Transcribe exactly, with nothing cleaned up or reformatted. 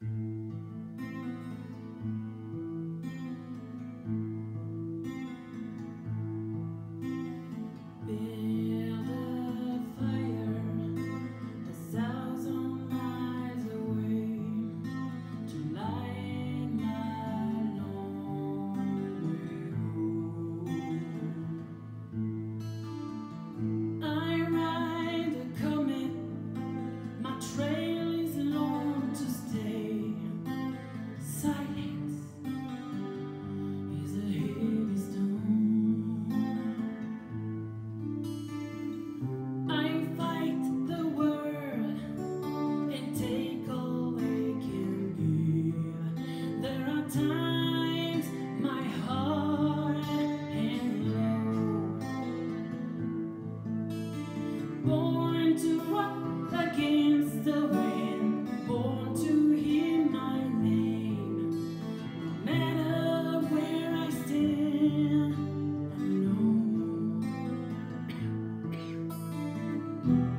Born to rock against the wind, born to hear my name. No matter where I stand, I know.